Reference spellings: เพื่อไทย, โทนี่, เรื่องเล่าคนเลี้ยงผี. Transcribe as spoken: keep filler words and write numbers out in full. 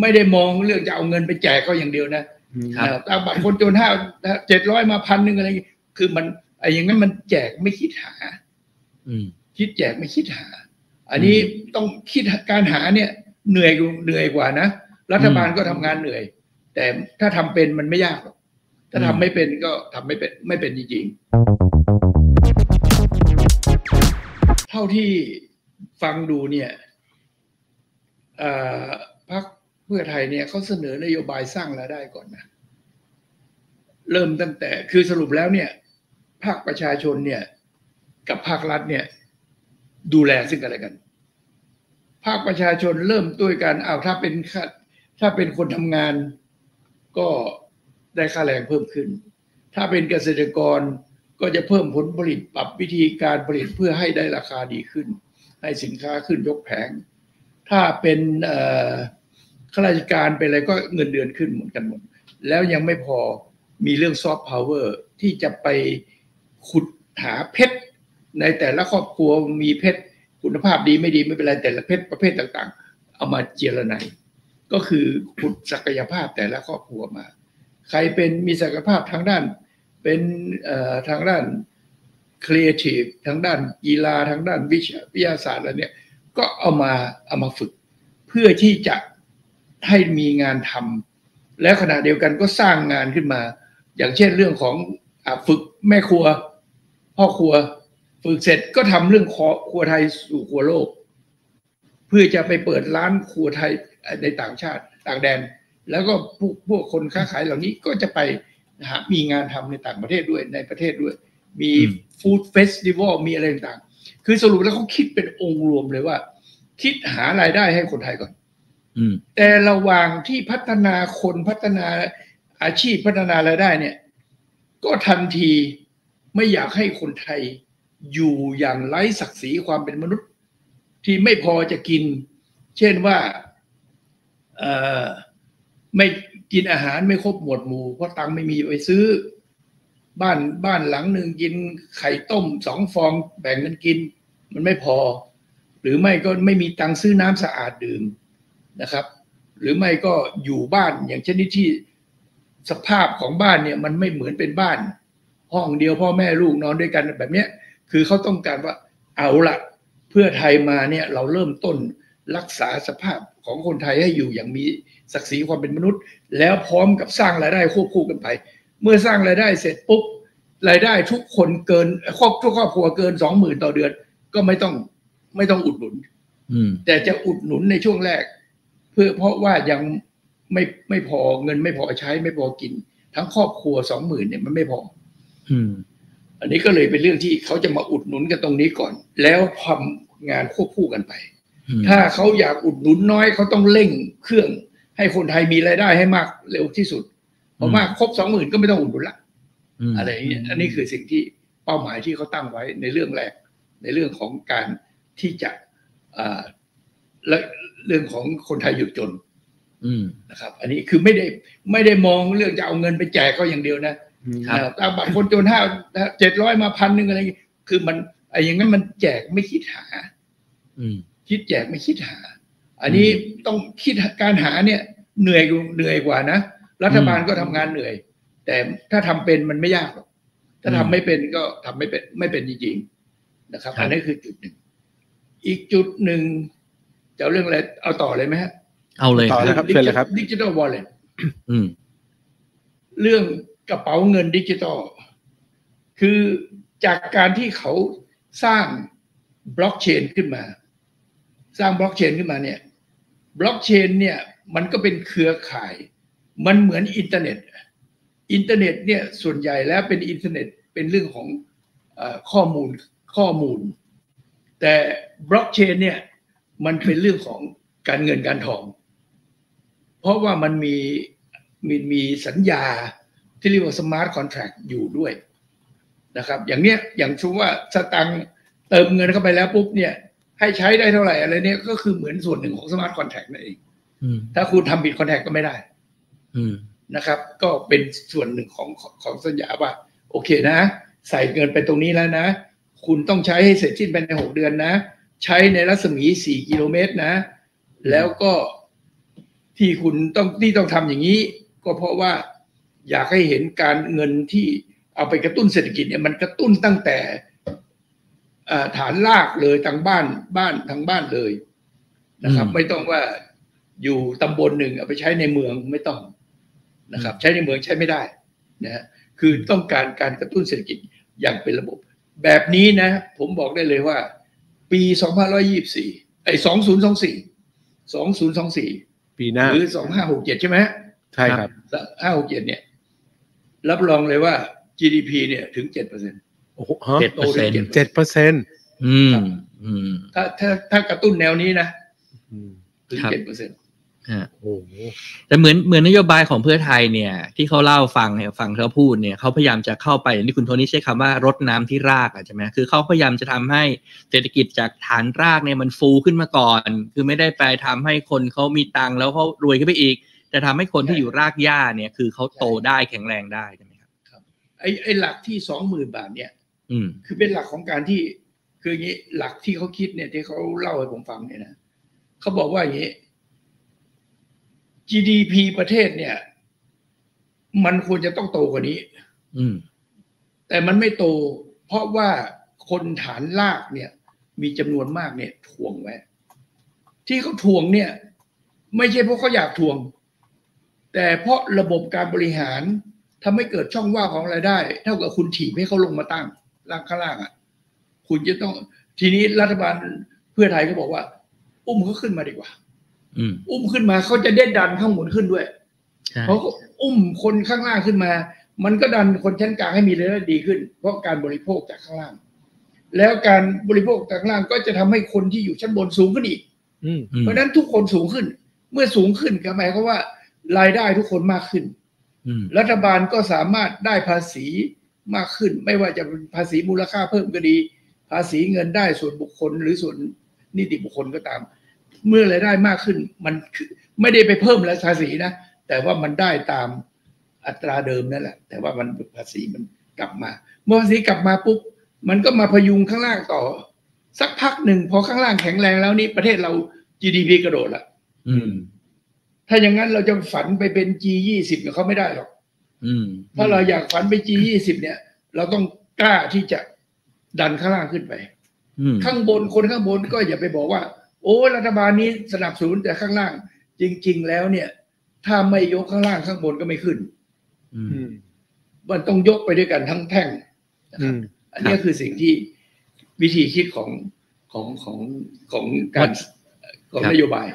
ไม่ได้มองเรื่องจะเอาเงินไปแจกเขาอย่างเดียวนะตามบัตรคนจนห้าเจ็ดร้อยมาพันหนึ่งอะไรคือมันไอ้อย่างนั้นมันแจกไม่คิดหาคิดแจกไม่คิดหาอันนี้ต้องคิดการหาเนี่ยเหนื่อยเหนื่อยกว่านะรัฐบาลก็ทำงานเหนื่อยแต่ถ้าทำเป็นมันไม่ยากหรอกถ้าทำไม่เป็นก็ทำไม่เป็นไม่เป็นจริงๆเท่าที่ฟังดูเนี่ยพรรคเพื่อไทยเนี่ยเขาเสนอนโยบายสร้างรายได้ก่อนนะเริ่มตั้งแต่คือสรุปแล้วเนี่ยภาคประชาชนเนี่ยกับภาครัฐเนี่ยดูแลซึ่งกันและกันภาคประชาชนเริ่มด้วยกันเอาถ้าเป็นถ้าเป็นคนทำงานก็ได้ค่าแรงเพิ่มขึ้นถ้าเป็นเกษตรกรก็จะเพิ่มผลผลิตปรับวิธีการผลิตเพื่อให้ได้ราคาดีขึ้นให้สินค้าขึ้นยกแผงถ้าเป็นข้าราชการเป็นอะไรก็เงินเดือนขึ้นเหมือนกันหมดแล้วยังไม่พอมีเรื่องซอฟต์พาวเวอร์ที่จะไปขุดหาเพชรในแต่ละครอบครัวมีเพชรคุณภาพดีไม่ดีไม่เป็นไรแต่ละเพชรประเภทต่างๆเอามาเจรไนก็คือขุดศักยภาพแต่ละครอบครัวมาใครเป็นมีศักยภาพทางด้านเป็นทางด้านครีเอทีฟทางด้านกีฬาทางด้านวิทยาศาสตร์อะไรเนี่ยก็เอามาเอามาฝึกเพื่อที่จะให้มีงานทำและขณะเดียวกันก็สร้างงานขึ้นมาอย่างเช่นเรื่องของฝึกแม่ครัวพ่อครัวฝึกเสร็จก็ทำเรื่องครัวไทยสู่ครัวโลกเพื่อจะไปเปิดร้านครัวไทยในต่างชาติต่างแดนแล้วก็พวกพวกคนค้าขายเหล่านี้ก็จะไปหามีงานทำในต่างประเทศด้วยในประเทศด้วยมีฟู้ดเฟสติวัลมีอะไรต่างๆคือสรุปแล้วเขาคิดเป็นองค์รวมเลยว่าคิดหารายได้ให้คนไทยก่อนแต่ระหว่างที่พัฒนาคนพัฒนาอาชีพพัฒนารายได้เนี่ยก็ทันทีไม่อยากให้คนไทยอยู่อย่างไร้ศักดิ์ศรีความเป็นมนุษย์ที่ไม่พอจะกินเช่นว่าไม่กินอาหารไม่ครบหมวดหมู่เพราะตังไม่มีไปซื้อบ้านบ้านหลังหนึ่งกินไข่ต้มสองฟองแบ่งกันกินมันไม่พอหรือไม่ก็ไม่มีตังซื้อน้ำสะอาดดื่มนะครับหรือไม่ก็อยู่บ้านอย่างชนิดที่สภาพของบ้านเนี่ยมันไม่เหมือนเป็นบ้านห้องเดียวพ่อแม่ลูกนอนด้วยกันแบบเนี้ยคือเขาต้องการว่าเอาละเพื่อไทยมาเนี่ยเราเริ่มต้นรักษาสภาพของคนไทยให้อยู่อย่างมีศักดิ์ศรีความเป็นมนุษย์แล้วพร้อมกับสร้างรายได้ควบคู่กันไปเมื่อสร้างรายได้เสร็จปุ๊บรายได้ทุกคนเกินครอบทุกครอบครัวเกินสองหมื่นต่อเดือนก็ไม่ต้องไม่ต้องอุดหนุนอืมแต่จะอุดหนุนในช่วงแรกเพื่อเพราะว่ายังไม่ไม่พอเงินไม่พอใช้ไม่พอกินทั้งครอบครัวสองหมื่นเนี่ยมันไม่พออืมอันนี้ก็เลยเป็นเรื่องที่เขาจะมาอุดหนุนกันตรงนี้ก่อนแล้วทำงานควบคู่กันไปถ้าเขาอยากอุดหนุนน้อยเขาต้องเร่งเครื่องให้คนไทยมีรายได้ให้มากเร็วที่สุดพอมากครบสองหมื่นก็ไม่ต้องอุดหนุนละอะไรอย่างเงี้ยอันนี้คือสิ่งที่เป้าหมายที่เขาตั้งไว้ในเรื่องแรกในเรื่องของการที่จะอ่าและเรื่องของคนไทยหยุดจนอืมนะครับอันนี้คือไม่ได้ไม่ได้มองเรื่องจะเอาเงินไปแจกเขาอย่างเดียวนะตามบัตรคนจนห้าเจ็ดร้อยมาพันหนึ่งอะไรอย่างเงี้ยคือมันไอ้อย่างนั้นมันแจกไม่คิดหาอืมคิดแจกไม่คิดหาอันนี้ต้องคิดการหาเนี่ยเหนื่อยเหนื่อยกว่านะรัฐบาลก็ทำงานเหนื่อยแต่ถ้าทำเป็นมันไม่ยากหรอกถ้าทำไม่เป็นก็ทำไม่เป็นไม่เป็นจริงๆนะครับอันนี้คือจุดหนึ่งอีกจุดหนึ่งจะเรื่องอะไรเอาต่อเลยไหมฮะเอาเลยต่อนะครับเชิญเลยครับดิจิทัลวอลเล็ตเรื่องกระเป๋าเงินดิจิทัลคือจากการที่เขาสร้างบล็อกเชนขึ้นมาสร้างบล็อกเชนขึ้นมาเนี่ยบล็อกเชนเนี่ยมันก็เป็นเครือข่ายมันเหมือนอินเทอร์เน็ตอินเทอร์เน็ตเนี่ยส่วนใหญ่แล้วเป็นอินเทอร์เน็ตเป็นเรื่องของข้อมูลข้อมูลแต่บล็อกเชนเนี่ยมันเป็นเรื่องของการเงินการทองเพราะว่ามันมีมีมีสัญญาที่เรียกว่าสมาร์ทคอนแทรคอยู่ด้วยนะครับอย่างเนี้ยอย่างเช่นว่าสตังค์เติมเงินเข้าไปแล้วปุ๊บเนี่ยให้ใช้ได้เท่าไหร่อะไรเนี้ยก็คือเหมือนส่วนหนึ่งของสมาร์ทคอนแทรคนั่นเองถ้าคุณทำบิตคอนแทรคก็ไม่ได้นะครับก็เป็นส่วนหนึ่งของของสัญญาว่าโอเคนะใส่เงินไปตรงนี้แล้วนะคุณต้องใช้ให้เสร็จสิ้นภายในหกเดือนนะใช้ในรัศมีสี่กิโลเมตรนะแล้วก็ ที่คุณต้องที่ต้องทำอย่างนี้ก็เพราะว่าอยากให้เห็นการเงินที่เอาไปกระตุ้นเศรษฐกิจเนี่ยมันกระตุ้นตั้งแต่ฐานรากเลยทางบ้านบ้านทางบ้านเลยนะครับไม่ต้องว่าอยู่ตำบลหนึ่งเอาไปใช้ในเมืองไม่ต้องนะครับใช้ในเมืองใช้ไม่ได้นะคือต้องการการกระตุ้นเศรษฐกิจอย่างเป็นระบบแบบนี้นะผมบอกได้เลยว่าปีสองพันห้าร้อยยี่สิบสี่ไอ้สองพันยี่สิบสี่ สองพันยี่สิบสี่ปีหน้าหรือสองพันห้าร้อยหกสิบเจ็ดใช่ไหมใช่ครับห้าร้อยหกสิบเจ็ดเนี่ยรับรองเลยว่า จี ดี พี เนี่ยถึง เจ็ดเปอร์เซ็นต์ โอ้โห เจ็ดเปอร์เซ็นต์ เจ็ดเปอร์เซ็นต์ อืมอืมถ้าถ้าถ้ากระตุ้นแนวนี้นะถึง เจ็ดเปอร์เซ็นต์ ฮะโอ้โหแต่เหมือนเหมือนนโยบายของเพื่อไทยเนี่ยที่เขาเล่าฟังฟังเขาพูดเนี่ยเขาพยายามจะเข้าไปอย่างที่คุณโทนี่ใช้คำว่ารดน้ำที่รากใช่ไหมคือเขาพยายามจะทำให้เศรษฐกิจจากฐานรากเนี่ยมันฟูขึ้นมาก่อนคือไม่ได้ไปทำให้คนเขามีตังค์แล้วเขารวยขึ้นไปอีกจะทำให้คนที่อยู่รากหญ้าเนี่ยคือเขาโตได้แข็งแรงได้ใช่ไหมครับครับไอ้ไอ้หลักที่สองหมื่นบาทเนี่ยคือเป็นหลักของการที่คืออย่างนี้หลักที่เขาคิดเนี่ยที่เขาเล่าให้ผมฟังเนี่ยนะเขาบอกว่าอย่างนี้ จี ดี พี ประเทศเนี่ยมันควรจะต้องโตกว่านี้แต่มันไม่โตเพราะว่าคนฐานรากเนี่ยมีจำนวนมากเนี่ยทวงไว้ที่เขาทวงเนี่ยไม่ใช่เพราะเขาอยากทวงแต่เพราะระบบการบริหารทำให้เกิดช่องว่างของรายได้เท่ากับคุณถีบให้เขาลงมาตั้งล่างข้างล่างอ่ะคุณจะต้องทีนี้รัฐบาลเพื่อไทยก็บอกว่าอุ้มเขาขึ้นมาดีกว่าอุ้มขึ้นมาเขาจะได้ดันข้างบนขึ้นด้วยเพราะอุ้มคนข้างล่างขึ้นมามันก็ดันคนชั้นกลางให้มีรายได้ดีขึ้นเพราะการบริโภคจากข้างล่างแล้วการบริโภคจากข้างล่างก็จะทำให้คนที่อยู่ชั้นบนสูงขึ้นอีกเพราะนั้นทุกคนสูงขึ้นเมื่อสูงขึ้นก็หมายความว่ารายได้ทุกคนมากขึ้นรัฐบาลก็สามารถได้ภาษีมากขึ้นไม่ว่าจะเป็นภาษีมูลค่าเพิ่มก็ดีภาษีเงินได้ส่วนบุคคลหรือส่วนนิติบุคคลก็ตามเมื่อรายได้มากขึ้นมันไม่ได้ไปเพิ่มภาษีนะแต่ว่ามันได้ตามอัตราเดิมนั่นแหละแต่ว่ามันภาษีมันกลับมาเมื่อภาษีกลับมาปุ๊บมันก็มาพยุงข้างล่างต่อสักพักหนึ่งพอข้างล่างแข็งแรงแล้วนี่ประเทศเรา จี ดี พี กระโดดละถ้าอย่างนั้นเราจะฝันไปเป็น จี ยี่สิบ เนี่ยเขาไม่ได้หรอกถ้าเราอยากฝันไป จี ยี่สิบ เนี่ยเราต้องกล้าที่จะดันข้างล่างขึ้นไปข้างบนคนข้างบนก็อย่าไปบอกว่าโอ้รัฐบาลนี้สนับสนุนแต่ข้างล่างจริงๆแล้วเนี่ยถ้าไม่ยกข้างล่างข้างบนก็ไม่ขึ้นมันต้องยกไปด้วยกันทั้งแท่งอันนี้คือสิ่งที่วิธีคิดของของของของการของนโยบาย